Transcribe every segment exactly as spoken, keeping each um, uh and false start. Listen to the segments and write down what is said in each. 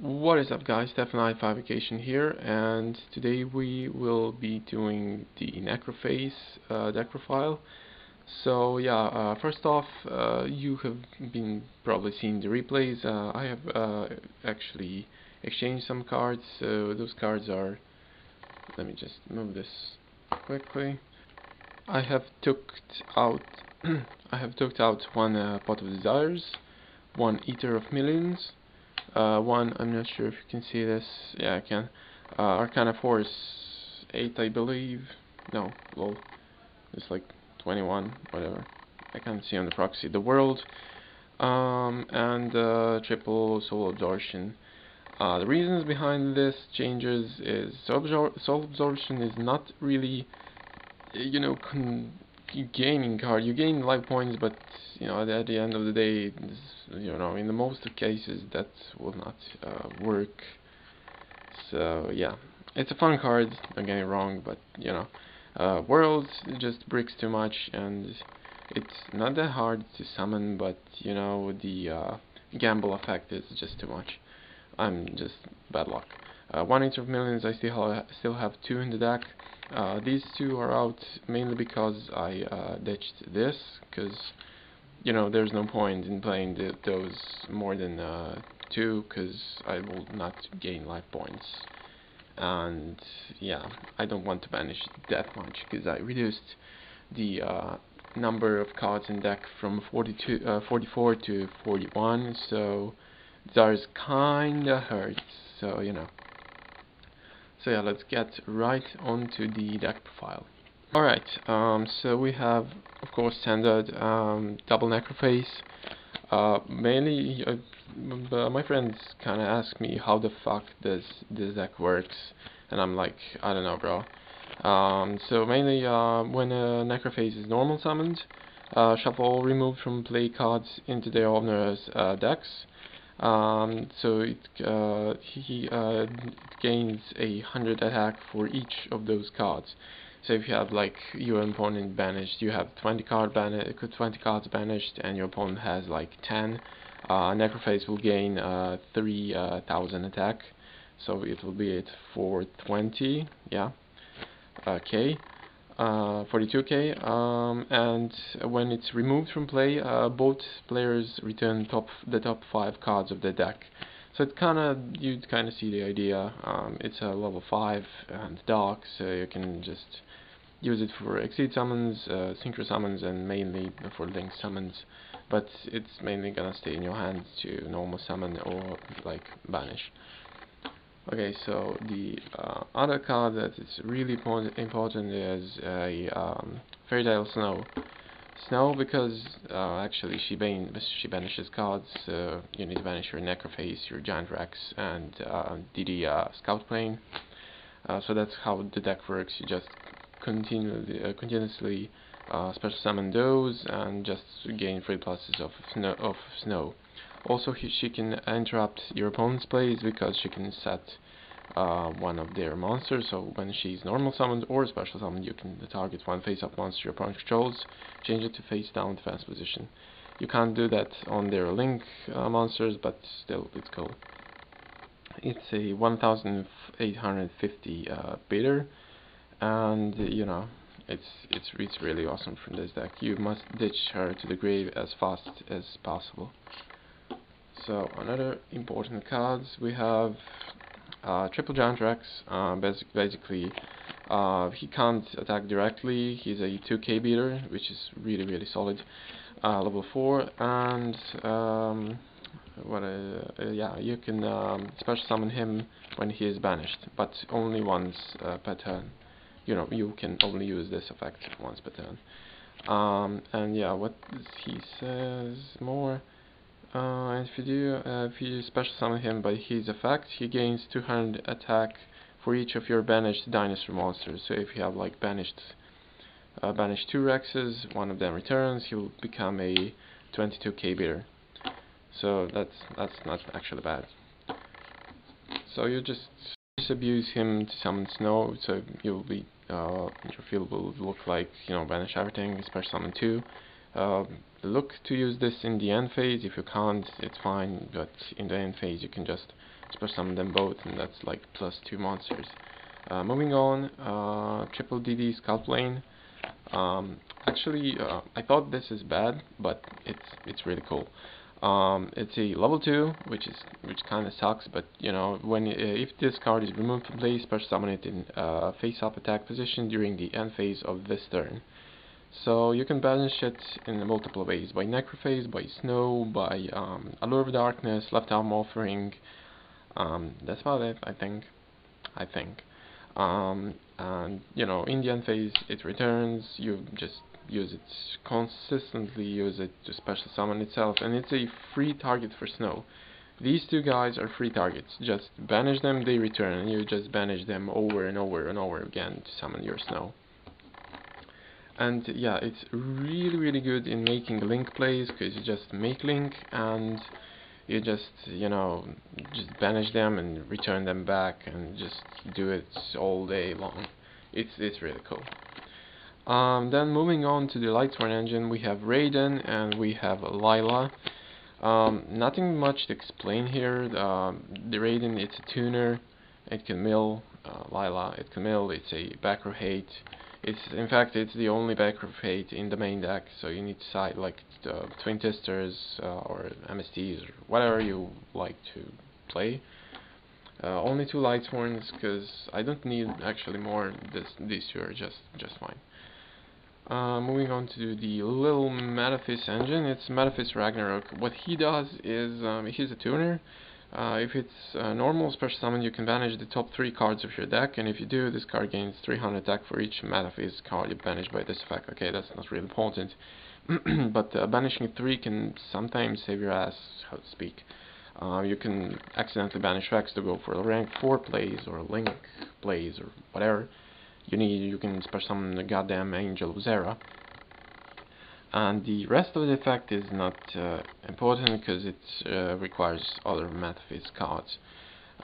What is up, guys? stefan ninety-five ification here, and today we will be doing the Necroface uh, deck profile. So yeah, uh, first off, uh, you have been probably seen the replays. Uh, I have uh, actually exchanged some cards. So those cards are. Let me just move this quickly. I have took out. I have took out one uh, Pot of Desires, one Eater of Millions, uh, one. I'm not sure if you can see this. Yeah, I can. Uh, Arcana Force eight, I believe. No, lol. It's like twenty-one, whatever. I can't see on the proxy. The world, um, and uh, triple Soul Absorption. Uh, the reasons behind this changes is Soul, absor soul Absorption is not really, you know, con gaining card. You gain life points, but you know, at, at the end of the day, you know, in the most of cases, that will not uh, work. So yeah, it's a fun card. Don't get me wrong, but you know. Uh, world just bricks too much, and it's not that hard to summon, but you know, the uh, gamble effect is just too much. I'm just bad luck. Uh, one Eater of Millions, I still, ha still have two in the deck. Uh, these two are out mainly because I uh, ditched this, because you know, there's no point in playing th those more than uh, two, because I will not gain life points. And yeah, I don't want to banish that much, because I reduced the uh, number of cards in deck from forty-two, uh, forty-four to forty-one, so Desires kinda hurts, so you know. So yeah, let's get right onto the deck profile. Alright, um, so we have, of course, standard um, double Necroface. Uh, mainly, uh, b my friends kind of ask me how the fuck this this deck works, and I'm like, I don't know, bro. Um, so mainly, uh, when a Necroface is normal summoned, uh, shuffle all removed from play cards into their owner's uh, decks. Um, so it uh, he uh, gains a hundred attack for each of those cards. So if you have like your opponent banished, you have twenty, card twenty cards banished, and your opponent has like ten, uh, Necroface will gain uh, three thousand uh, attack, so it will be at four twenty, yeah, uh, K, uh, forty-two K, um, and when it's removed from play, uh, both players return top the top five cards of the deck. So it kind of, you kind of see the idea. Um, it's a level five and dark, so you can just use it for exceed summons, uh, synchro summons, and mainly for link summons, but it's mainly gonna stay in your hands to normal summon or like banish. Okay, so the uh, other card that is really important is a um, Fairy Tale Snow. Snow, because uh, actually she ban she banishes cards. Uh, you need to banish your Necroface, your Giant Rex, and uh, D D uh, Scout Plane. Uh, so that's how the deck works. You just continually, uh, continuously uh, special summon those, and just gain three pluses of snow. Of snow. Also, he, she can interrupt your opponent's plays, because she can set uh, one of their monsters. So when she's normal summoned or special summoned, you can target one face-up monster your opponent controls, change it to face-down defense position. You can't do that on their link uh, monsters, but still, it's cool. It's a one thousand eight hundred fifty uh, bidder, and you know, it's it's it's really awesome from this deck. You must ditch her to the grave as fast as possible. So another important cards we have. Uh, triple Giant Rex, uh, basic, basically uh, he can't attack directly, he's a two K beater, which is really really solid, uh, level four, and um, what a, uh, yeah, you can um, special summon him when he is banished, but only once uh, per turn. You know, you can only use this effect once per turn. Um, and yeah, what he says more. Uh, and if you do, uh, if you special summon him by his effect, he gains two hundred attack for each of your banished dinosaur monsters. So if you have like banished, uh, banished two Rexes, one of them returns, he will become a twenty-two K beater. So that's that's not actually bad. So you just abuse him to summon Snow, so you'll be uh, your field will look like, you know, banish everything, special summon two. Uh, look to use this in the end phase. If you can't, it's fine, but in the end phase you can just special summon them both, and that's like plus two monsters. Uh, moving on, uh, triple D D Scout Plane. Um, actually, uh, I thought this is bad, but it's it's really cool. Um, it's a level two, which is which kind of sucks, but you know, when uh, if this card is removed from play, special summon it in uh, face-up attack position during the end phase of this turn. So you can banish it in multiple ways: by Necroface, by Snow, by um, Allure of Darkness, Left Arm Offering. Um, that's about it, I think. I think. Um, and you know, in the end phase, it returns. You just use it consistently. Use it to special summon itself, and it's a free target for Snow. These two guys are free targets. Just banish them, they return, and you just banish them over and over and over again to summon your Snow. And yeah, it's really really good in making link plays, because you just make link and you just, you know, just banish them and return them back, and just do it all day long. It's it's really cool. Um, then moving on to the Lightsworn engine, we have Raiden and we have Lila. Um, nothing much to explain here. The, um, the Raiden, it's a tuner. It can mill. Uh, Lila, it can mill. It's a back row hate. It's, in fact, it's the only back row hate in the main deck, so you need to side like uh, Twin Testers uh, or M S Ts or whatever you like to play. Uh, only two Lightsworns, because I don't need actually more. This, these two are just, just fine. Uh, moving on to the little Metaphys engine, it's Metaphys Ragnarok. What he does is, um, he's a tuner. Uh, if it's a normal special summon, you can banish the top three cards of your deck, and if you do, this card gains three hundred attack for each Metaphys card you banish by this effect. Okay, that's not really important, but uh, banishing three can sometimes save your ass, so to speak. Uh, you can accidentally banish Rex to go for rank four plays or link plays or whatever you need. You can special summon the goddamn Angel of Zera. And the rest of the effect is not uh, important, because it uh, requires other Metaphys cards.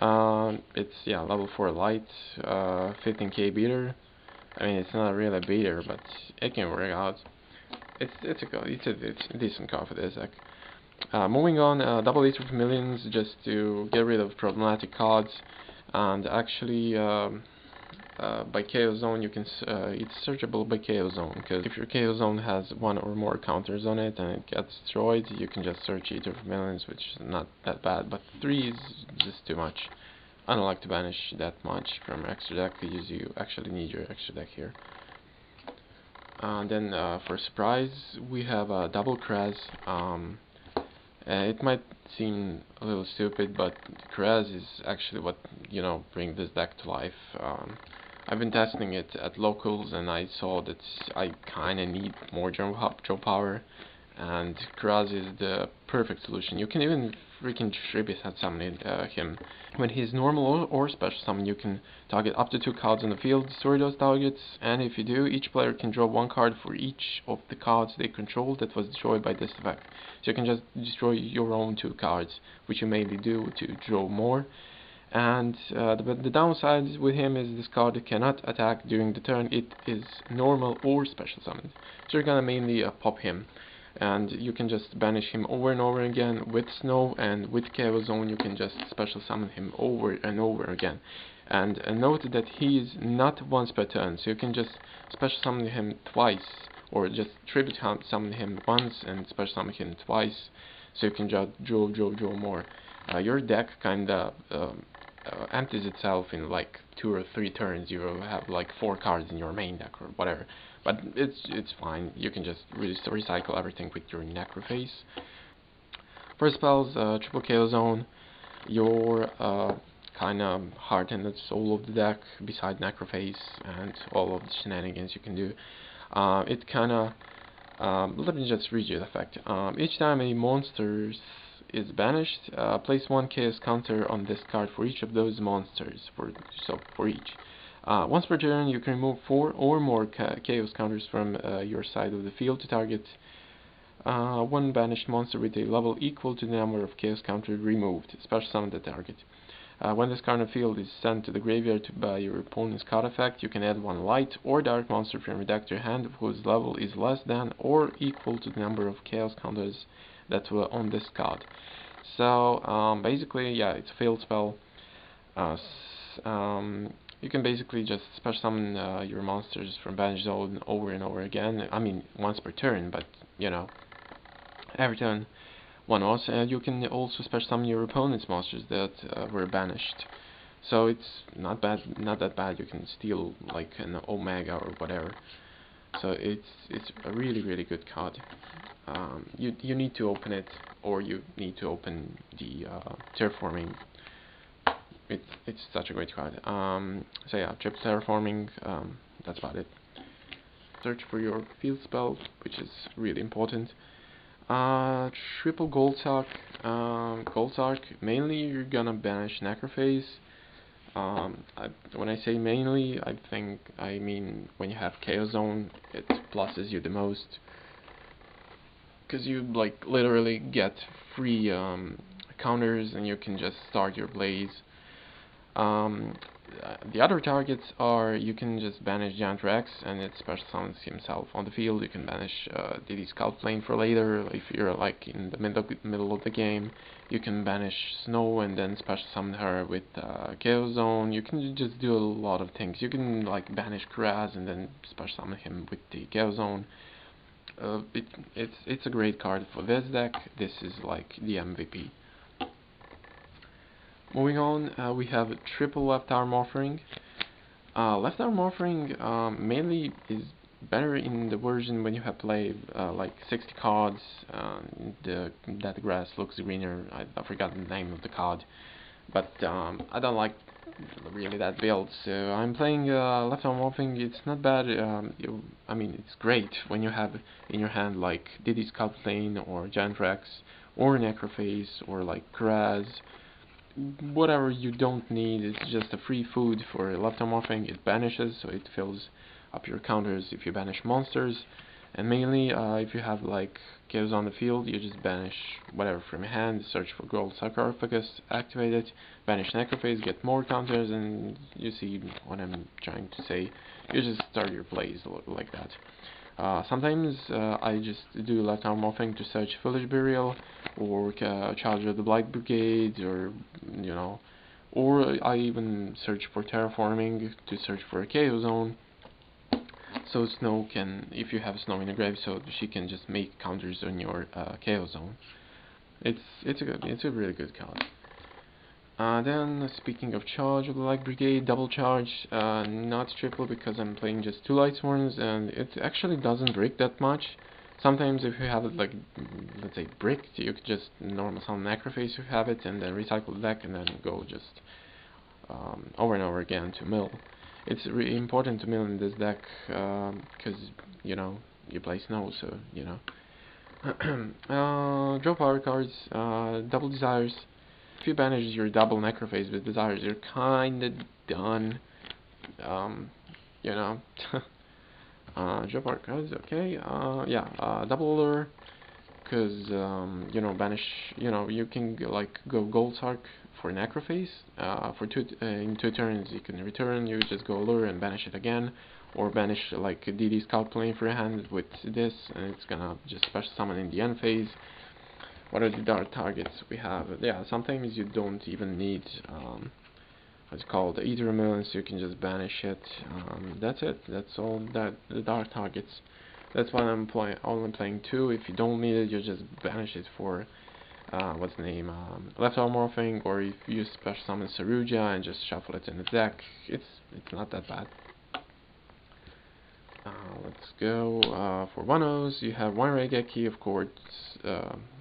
Uh, it's, yeah, level four light, uh, fifteen K beater. I mean, it's not really a beater, but it can work out. It's it's a it's a, it's a decent card for this deck. Uh, moving on, uh, double Eater of Millions, just to get rid of problematic cards. And actually, Um, Uh, by Chaos Zone, you can uh, it's searchable by Chaos Zone, because if your Chaos Zone has one or more counters on it and it gets destroyed, you can just search Eater of Millions, which is not that bad, but three is just too much. I don't like to banish that much from extra deck, because you actually need your extra deck here. And then uh, for surprise, we have a double Kraz. Um, Uh, it might seem a little stupid, but Kraz is actually what, you know, bring this deck to life. Um, I've been testing it at locals, and I saw that I kind of need more jump draw power, and Kraz is the perfect solution. You can even freaking tribute summon uh, him. When he's normal or special summon, you can target up to two cards on the field, destroy those targets, and if you do, each player can draw one card for each of the cards they control that was destroyed by this effect. So you can just destroy your own two cards, which you mainly do to draw more. And uh, the, the downside with him is this card cannot attack during the turn it is normal or special summoned. So you're gonna mainly uh, pop him. And you can just banish him over and over again with Snow, and with Chaos Zone you can just special summon him over and over again. And uh, note that he is not once per turn, so you can just special summon him twice, or just tribute summon him once and special summon him twice, so you can just draw, draw, draw more. Uh, your deck kinda um, uh, empties itself in like two or three turns. You will have like four cards in your main deck or whatever. But it's it's fine. You can just re recycle everything with your Necroface. For spells, uh, triple Chaos Zone, your uh, kind of heart and soul of the deck, beside Necroface and all of the shenanigans you can do. Uh, it kind of um, let me just read you the effect. Um, each time a monster is banished, uh, place one Chaos counter on this card for each of those monsters. For so for each. Uh, once per turn, you can remove four or more ca chaos counters from uh, your side of the field to target uh, one banished monster with a level equal to the number of chaos counters removed. Special summon the target. Uh, when this card in the field is sent to the graveyard by your opponent's card effect, you can add one light or dark monster from your deck to your hand whose level is less than or equal to the number of chaos counters that were on this card. So um, basically, yeah, it's a field spell. Uh, um, you can basically just special summon uh, your monsters from Banish Zone over and over again. I mean, once per turn, but you know, every turn. One also, and you can also special summon your opponent's monsters that uh, were banished. So it's not bad, not that bad. You can steal like an Omega or whatever. So it's it's a really really good card. Um, you you need to open it, or you need to open the uh, Terraforming. It's it's such a great card. Um, so yeah, trip Terraforming. Um, that's about it. Search for your field spell, which is really important. Uh, triple Gold Sarc, um, Gold Sarc, mainly you're gonna banish Necroface. Um, I, when I say mainly, I think I mean when you have Chaos Zone, it pluses you the most. Because you like literally get free um, counters and you can just start your blaze. Um, the other targets are, you can just banish Giant Rex and it special summons himself on the field. You can banish uh, D D Scout Plane for later if you're like in the middle middle of the game. You can banish Snow and then special summon her with uh, Chaos Zone. You can just do a lot of things. You can like banish Kraz and then special summon him with the Chaos Zone. Uh, it, it's it's a great card for this deck. This is like the M V P. Moving on, uh, we have a triple Left Arm Offering. Uh, left Arm Offering um, mainly is better in the version when you have played uh, like sixty cards. Uh, the That Grass Looks Greener. I, I forgot the name of the card, but um, I don't like really that build. So I'm playing uh, Left Arm Offering. It's not bad. Um, you, I mean, it's great when you have in your hand like D D Scout Plane or Giant Rex or Necroface or like Kraz. Whatever you don't need, it's just a free food for Left Arm Offering. It banishes, so it fills up your counters if you banish monsters, and mainly uh, if you have like Chaos on the field, you just banish whatever from your hand, search for Gold Sarcophagus, activate it, banish Necrophase, get more counters, and you see what I'm trying to say. You just start your plays like that. Uh, sometimes uh, I just do Left Arm Offering to search Village Burial or uh, Charge of the Light Brigade, or you know, or I even search for Terraforming to search for a Chaos Zone. So Snow can, if you have Snow in the grave, so she can just make counters on your uh, Chaos Zone. It's it's a good, it's a really good card. Uh, then, speaking of Charge of the Light Brigade, double charge, uh, not triple because I'm playing just two Lightsworns, and it actually doesn't brick that much. Sometimes if you have it like, let's say bricked, you could just normal summon Necroface if you have it, and then recycle the deck, and then go just um, over and over again to mill. It's really important to mill in this deck, because, um, you know, you play Snow, so, you know. uh, draw power cards, uh, double Desires. If you banish your double Necrophase with Desires, you're kinda done. Um, you know. uh, Drop our cards, okay. Uh, yeah, uh, double Allure. Because, um, you know, banish, you know, you can like go Gold Sarc for Necrophase. Uh, for two t uh, in two turns, you can return, you just go Allure and banish it again. Or banish like D D Scout Plane for your hand with this, and it's gonna just special summon in the end phase. What are the dark targets we have? Yeah, sometimes you don't even need um, what's called the Eater of Millions. You can just banish it. Um, that's it. That's all that the dark targets. That's why I'm playing. Only playing two. If you don't need it, you just banish it for uh, what's the name? Um, Left Arm Morphing, or if you special summon Saryuja and just shuffle it in the deck. It's it's not that bad. Uh, let's go uh, for one ohs. You have one Raigeki, of course, uh,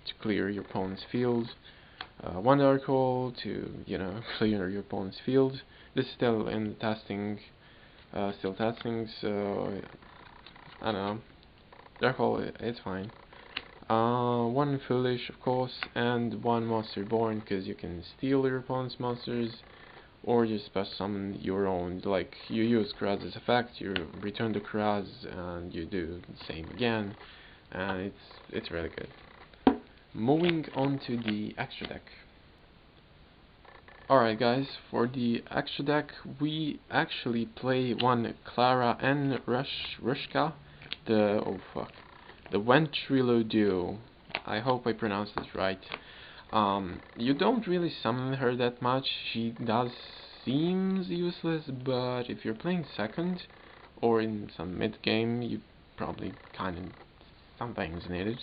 to clear your opponent's field. Uh, one Dark Hole to, you know, clear your opponent's field. This is still in testing, uh, still testing. So I don't know. Dark Hole, it's fine. Uh, one Foolish, of course, and one Monster Born, because you can steal your opponent's monsters. Or you special summon your own, like you use Kraz's effect, you return to Kraz and you do the same again, and it's it's really good. Moving on to the extra deck. Alright guys, for the extra deck we actually play one Clara and Rush Rushka, the oh fuck, the Ventrilo duo. I hope I pronounced this right. Um, you don't really summon her that much. She does seems useless, but if you're playing second or in some mid game, you probably kind of something's needed.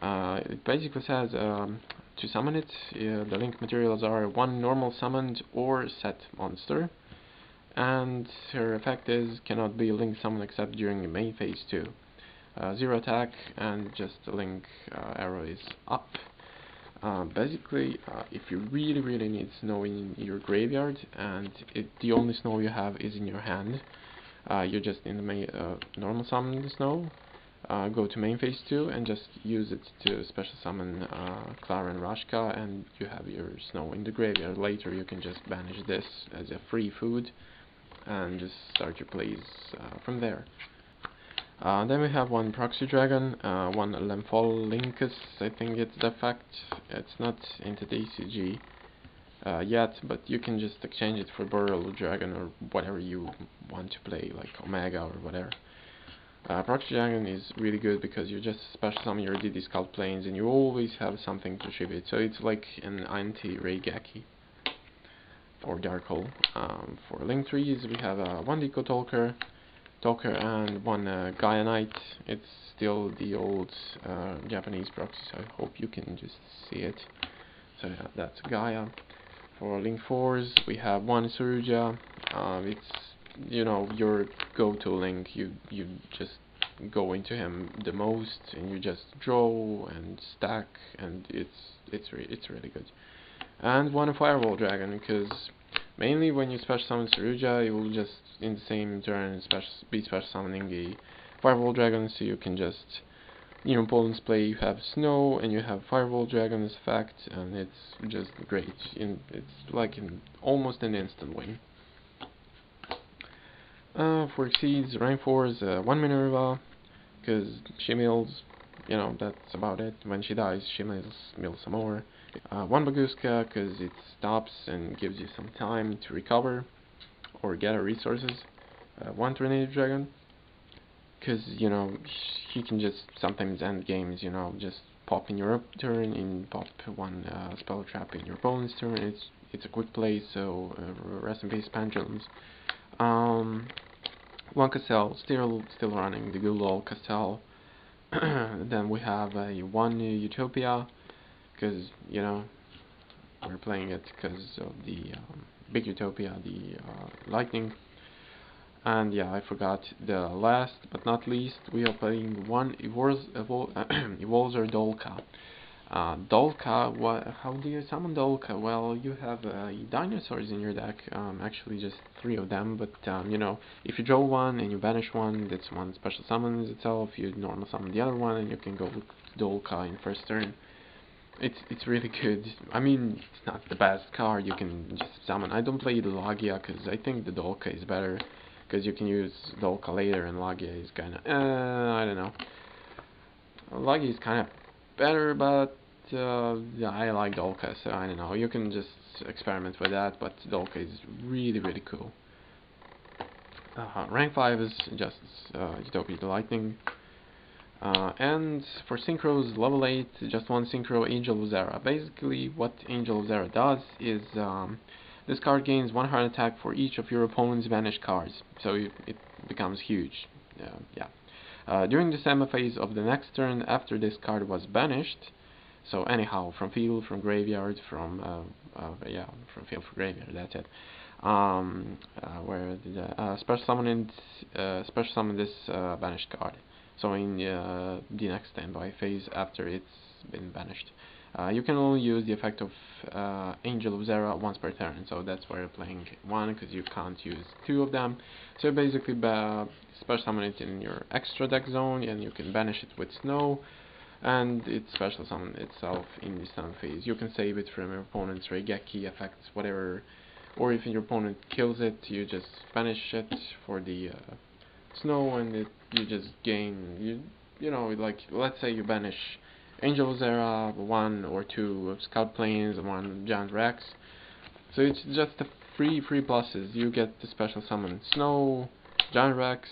Uh, it basically says um, to summon it, uh, the link materials are one normal summoned or set monster, and her effect is cannot be link summoned except during the main phase too. Uh, zero attack and just the link uh, arrow is up. Uh, basically, uh, if you really really need snow in your graveyard and it, the only snow you have is in your hand, uh, you're just in the main, uh, normal summon the snow. Uh, go to main phase two and just use it to special summon uh, Clara and Rushka, and you have your snow in the graveyard. Later you can just banish this as a free food and just start your plays uh, from there. Uh, then we have one Proxy Dragon, uh, one Lemphol Linkus, I think it's the effect. It's not into the E C G uh, yet, but you can just exchange it for Boreal Dragon or whatever you want to play, like Omega or whatever. Uh, Proxy Dragon is really good because you just special summon your D D Scout Planes and you always have something to tribute, so it's like an anti-Raigeki or Dark Hole. Um, for Link trees we have uh, one Deco Talker, Talker and one uh, Gaia Knight. It's still the old uh, Japanese proxy, so I hope you can just see it. So yeah, that's Gaia. For Link fours we have one Saryuja. Uh, it's you know, your go-to link, you you just go into him the most, and you just draw and stack, and it's it's re it's really good. And one a Firewall Dragon, because mainly when you special summon Saryuja, you will just in the same turn special be special summoning the Firewall Dragon, so you can just, you know, Poland's play, you have snow and you have Firewall Dragon's effect, and it's just great. In it's like in almost an instant win. Uh, for Exceeds, Rainforest, uh, one Minerva, because she mills, you know, that's about it. When she dies, she mills, mills some more. Uh, one Bagooska, because it stops and gives you some time to recover or gather resources. Uh, one Trinity Dragon, because, you know, he can just sometimes end games, you know, just pop in your up turn and pop one uh, spell trap in your opponent's turn. It's, it's a quick play, so uh, rest in peace, Pendulums. Um, one Castel, still still running the good old Castel. Then we have a one Utopia, because you know we're playing it because of the um, big Utopia, the uh, lightning. And yeah, I forgot the last but not least, we are playing one Evolzer Dolkka. Uh, Dolkka, what, how do you summon Dolkka? Well, you have uh, dinosaurs in your deck, um, actually just three of them, but um, you know, if you draw one and you banish one, that's one special summons itself, you normal summon the other one, and you can go with Dolkka in first turn. It's it's really good. I mean, it's not the best card you can just summon. I don't play the Laggia, because I think the Dolkka is better, because you can use Dolkka later, and Laggia is kinda, uh, I don't know. Laggia is kinda better, but uh, yeah, I like Dolkka, so I don't know, you can just experiment with that, but Dolkka is really really cool. Uh, rank five is just uh, Utopia the Lightning. Uh, and for Synchros, level eight, just one Synchro, Angel of Zera. Basically what Angel of Zera does is um, this card gains one hard attack for each of your opponent's banished cards, so you, it becomes huge. Uh, yeah. Uh, during the semi phase of the next turn after this card was banished, so anyhow, from field, from graveyard, from uh, uh, yeah, from field, from graveyard, that's it. Um, uh, where did I, uh, special summon it, uh, special summon this uh, banished card. So in uh, the next standby phase after it's been banished, uh, you can only use the effect of uh, Angel of Zera once per turn. So that's why you're playing one, because you can't use two of them. So basically, uh, special summon it in your extra deck zone, and you can banish it with snow, and it special summon itself in the stun phase. You can save it from your opponent's Raigeki effects, whatever, or if your opponent kills it, you just banish it for the uh, snow, and it, you just gain, you you know, like, let's say you banish Angel of Zera, one or two Scout Planes, one Giant Rex, So it's just the free free pluses. You get the special summon Snow, Giant Rex,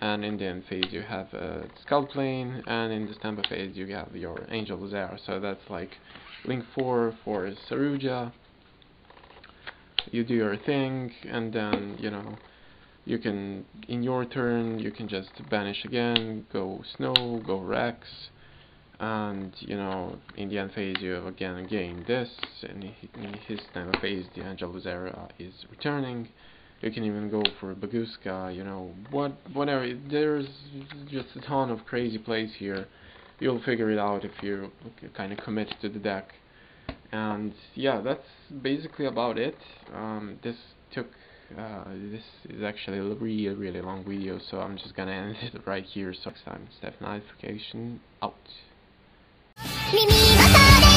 and in the end phase you have a uh, Scout Plane, and in the Stamper phase you have your Angel of Zera. So that's like link four for Saryuja. You do your thing, and then you know you can, in your turn, you can just banish again, go Snow, go Rex, and you know in the end phase you have again gain this, and in his Stamper phase the Angel of Zera is returning. You can even go for Bagooska, you know, what, whatever. There's just a ton of crazy plays here. You'll figure it out if you kind of commit to the deck. And yeah, that's basically about it. Um, this took, uh, this is actually a really, really long video, so I'm just gonna end it right here. So next time, stefan ninety-five ification out.